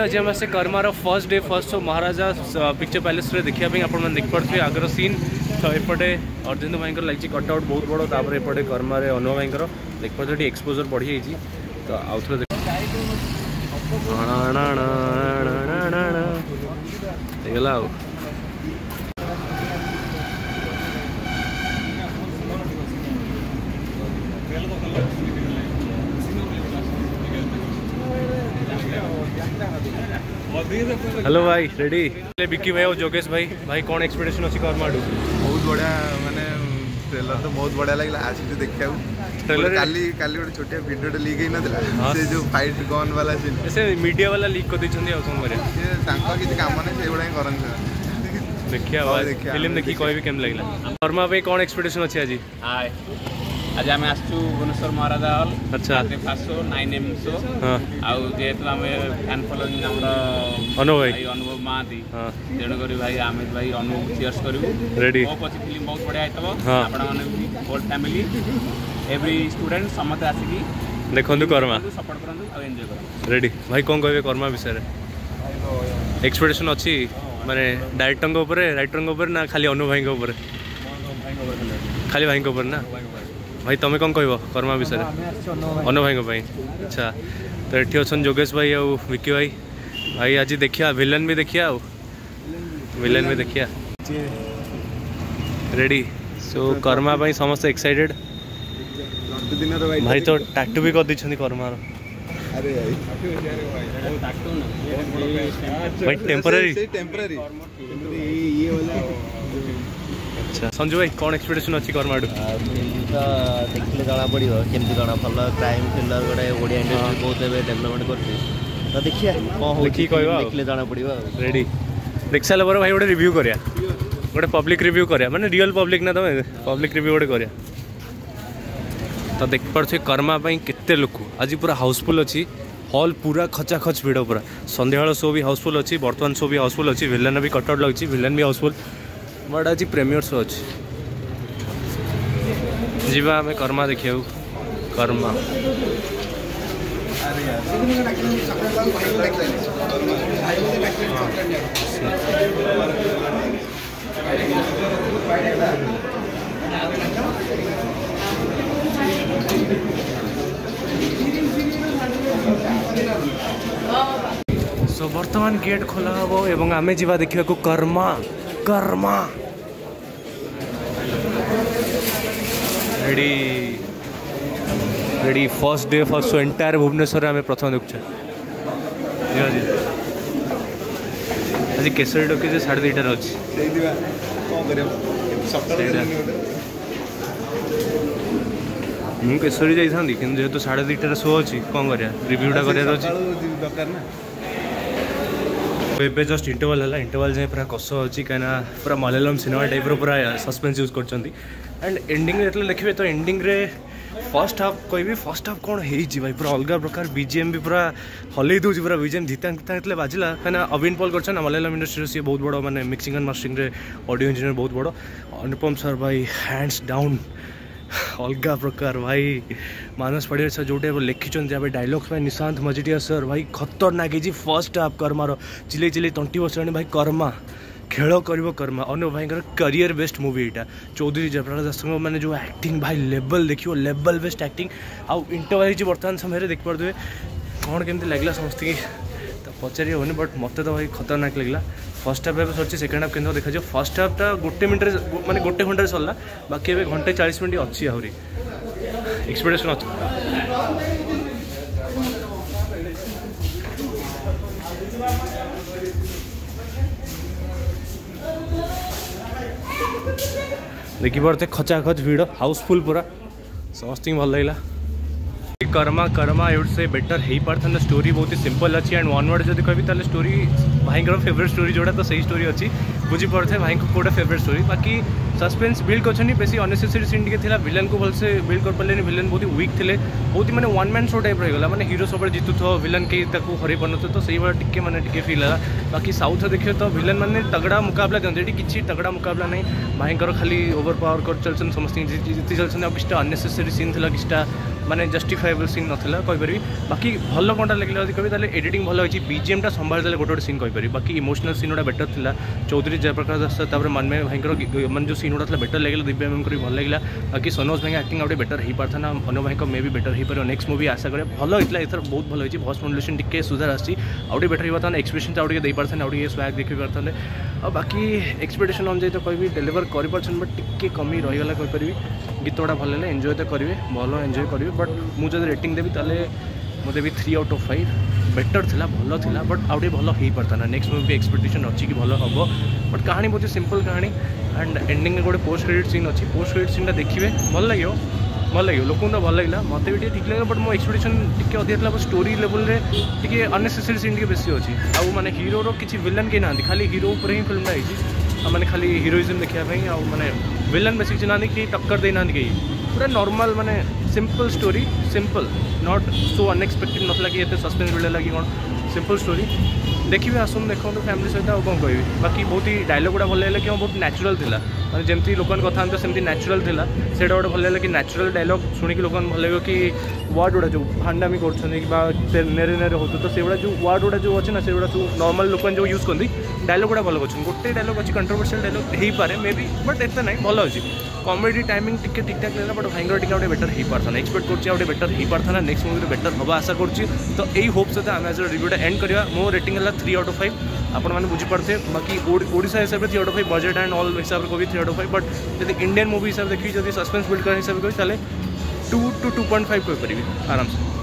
आज आम से कर्मार first day first show Maharaja picture palace देखापी आप देखिपे आगर सीन तो एपटे अर्जेन्दु भाई लगी कटआउट बहुत बड़ तापर एपटे कर्मार अनुभव भाई देखिए एक्सपोजर बढ़ी जाइए तो आउ थे देखला हेलो भाई रेडी बिकी भाई और जोगेश भाई भाई कौन एक्सपेक्टेशन अच्छी कर्मा बहुत बढ़िया माने ट्रेलर तो बहुत बढ़िया लगे आसिक देखा ट्रेलर काली काली गोटे छोटे भिडियो लिक ही ना से जो फाइट गन वाला सीन से मीडिया वाला लिक कर देछन आ सब करे से तांका किछ काम नै से गुडा करन देखिया भाई फिल्म देखि कहबी केम लागला कर्मा भाई कौन एक्सपेक्टेशन अछि आज हाय आज आम आसु भुवनेश्वर महाराजा हल अच्छा फास्ट शो 9 AM शो आउ जेतु आम फैन फॉलोइंग हमरा अनुभव भाई अनुभव महांती तेणुक भाई आम भाई अनुभव चीयर्स करू रेडी मो पछी फिल्म बहुत बढ़िया आइतबो आपण माने होल फैमिली एवरी स्टूडेंट समस्त आसीकी देखंतु कर्मा सपोर्ट करंतु आ एन्जॉय करंतु रेडी भाई कोन कहबे कर्मा विषय रे एक्सपेक्टेशन अछि माने डायरेक्टर के ऊपर राइटर के ऊपर ना खाली अनुभव भाई के ऊपर खाली भाई के ऊपर ना भाई तुम्हें कौन कह कर्मा विषय अनु भाई अच्छा तो ये अच्छा जोगेश भाई आउ विकी भाई भाई आज देखिया विलन भी देखिया विलन भी देखिया रेडी सो कर्मा भाई समस्त एक्साइटेड भाई तो टाटू भी कर दी कर्मार भाई टेम्पररी अच्छा संजू भाई कौन एक्सपेक्टेशन अच्छी कर्मा तो देखने जाना पड़ो केमती कौन भल क्राइम थ्रिलर गोटे ओडिया इंडस्ट्री बहुत डेवलपमेंट कर देखिए कौन देखिए कह देखने जाना पड़ो रेडी देख सारा पर भाई गोटे रिव्यू करा गोटे पब्लिक रिव्यू करा मैंने रियल पब्लिक ना तुम पब्लिक रिव्यू गोटे करा तो देख पारे कर्मा के लोक आज पूरा हाउसफुल अच्छी हॉल पूरा खचाखच भिड़ पूरा संध्या शो भी हाउसफुल अच्छी बर्तमान शो भी हाउसफुल अच्छी विलन भी कटआउट लगी विलन भी हाउसफुल बट आज प्रीमियर शो अच्छी जीवा आम कर्मा देखिए कर्मा सो बर्तमान गेट खोला हे एवं आम जीवा देखा Karma Karma ready ready first day first show entire Bhubaneswar में आम प्रथम देखुचे आज केसरी डके 2:30 अच्छी मुझे केसरी जाता कि जेहतु 2:30 शो अच्छी कौन कर रिव्यूटा कर जस्ट इंटरवल है इंटरवल जाए पूरा कस अच्छी कहीं पूरा मलयालम सिनेमा टाइप पूरा सस्पेंस यूज कर एंड एंडिंग जो देखिए तो एंडिंग रे फर्स्ट हाफ कह फर्स्ट हाफ कौन है भाई पूरा अलग प्रकार बीजीएम भी पूरा हल्ई दूसरी पूरा बीजीएम धीता बाजिला कहीं अविन पॉल कर मलयालम इंडस्ट्री सी बहुत बड़ा माने मिक्सिंग एंड मास्टरिंग रे ऑडियो इंजीनियर बहुत बड़ा अनुपम सर भाई हैंड्स डाउन अलग प्रकार भाई मानस पड़े सर जोटे लिखिं डायलॉग्स भाई निशांत मजिटिया सर भाई खतरनाक है फर्स्ट हाफ कर्मार चिले चिले तंटी बसलानी भाई कर्मा खेल कर कर्मा अनु भाई करियर बेस्ट मूवी यहाँ चौधरी जयप्रकाश दास मैंने जो एक्टिंग भाई लेवल देखियो लेवल बेस्ट एक्टिंग आउ इंटरव्यू हो बर्तमान समय देखिपे कौन केमती लगे समस्त की तो पचारि होनी बट मत तो भाई खतरनाक लगला first half sir second half के देखा फर्स्ट हाफ्टा गोटे मिनट मानते गोटे घंटे सरला बाकी ए घंटे 40 मिनट अच्छी आहरी एक्सपेक्टेशन अच्छी देखी पड़ते खचाखच भिड़ हाउसफुल पूरा समस्त भल लगे Karma Karma I would say better हो पार्था स्टोरी बहुत ही सिंपल अच्छी एंड वन वर्ड जब कह स्टोरी भाई फेवरेट स्टोरी जोड़ा तो सही स्टोरी अच्छी बुझीपड़ था भाई गोटे फेवरेट स्टोरी बाकी सस्पेंस बिल्ड कर बेसी अननेसेसरी सीन टे विलन को भलसे बिल्ड कर पारे विलन बहुत ही वीक थे बहुत ही मैंने वन मैन शो टाइप रही मैंने हीरो सब जितुथ विलन के हर पार ना तो सही मैंने फिल है बाकी साउथ देखिए तो विलन मैंने तगड़ा मुकाबला करते किसी तगड़ा मुकाबला नहीं भाई खाली ओवर पावर कर चलते समस्त जीति चलते किसी अननेसेसरी सीन थी किसी माने जस्टिफाएबल सीन नाला कहीपरि बाकी भल कौनटा लगे जब कहे एडिटिंग भल होती बीजेएमटा संभाली गोटे गोटे सीन कहीपरि बाकी इमोशनल सीन गुड़ा बेटर था चौधरी जयप्रकाश दास मनमे भाई मैंने जो सीन गुड़ा था बेटर लगे दिव्या मैम को भल लगे बाकी सनोज भाई एक्टिंग आउट बेटर हो पार था अनु भाई मे भी बेटर हो पार नेक्स्ट मूवी आशा करे भल होता है एथर बहुत भल होती भॉइस मॉड्यूलेशन टे सुधार आसी आउटे बेटर हो पाता एक्सप्रेशन आउटे दे पारते आउट स्वैग देख पारते और बाकी एक्सपेक्टेशन अनुजाई तो कह डेलीवर कर पार्छन बट टिके कमी रहीगला कहीपरि गीत गुड़ा भल है एंजॉय तो करेंगे भल एंजॉय करेंगे बट मुझे रेटिंग देवी ताले मैं देवी 3/5 बेटर था भल था बट आउटे भल हो पारता नेक्स्ट मूवी एक्सपेक्टेशन अच्छी कि भल हम बट कहानी बहुत सिंपल कहानी एंड एंडिंग गोटे पोस्ट क्रेडिट सीन अच्छी पोस्ट क्रेडिट सीनटा देखिए भल लगे लोक भल लगे मत भी ठीक लगे बट मो एक्सपेक्टेशन टी अधिका बट स्टोरी लेवल टी अननेसेसरी सीन टी बेस अच्छी आउ मैंने हीरो किसी विलन के ना खाली हीरो ही फिल्म आई मैंने खाली हीरोइज्म देखापी आ मैंने विलन बेस किसी ना कि टक्कर देना कहीं पूरा नॉर्मल माने simple story simple not so unexpected नाला कि ये सस्पेंस मिलेगा कि कौन सिंपल स्टोरी देखिए आसु देखो फैमिली सहित आउ कौन कह बाकी बहुत ही डायलॉग गुड़ा भल लगे कि बहुत न्याचुरल था मैंने जमी लोक कथा सेमती न्याचुरल था से गोटे भल लगे कि न्याचुरल डायलॉग शुणिक लोक भल लगे कि वार्ड गुड़ा जो भांडामी करेरे हो तो सेगुड़ा जो वार्ड गुड़ा जो अच्छे ना से सब नॉर्मल लोक जो यूज करती डायलॉग गुड़ा भल कर गोटे डायलॉग अच्छी कंट्रोवर्शियल डायलॉग हो पाए मे बी बट एत ना भल अच्छी कॉमेडी टाइमिंग टिके ठीक ठाक लगा बट भाई टी गोटे बेटर हो पारता एक्सपेक्ट कर बेटर हो पारता नेक्स्ट मूवी बेटर हम आशा करुँची तो यही होप सहित आम आज रिव्यूटा एंड करवा मो रेटिंग है 3/5 आप बुझीपारे बाकी ओडिशा हिसाब से 3/5 बजेट एंड ऑल हिसाब से भी 3/5 बट जब इंडियन मूवी हिसाब देखिए जब सस्पेंस बिल्ड कर हिसाब से 2 to 2.5 कहीपरि आराम से।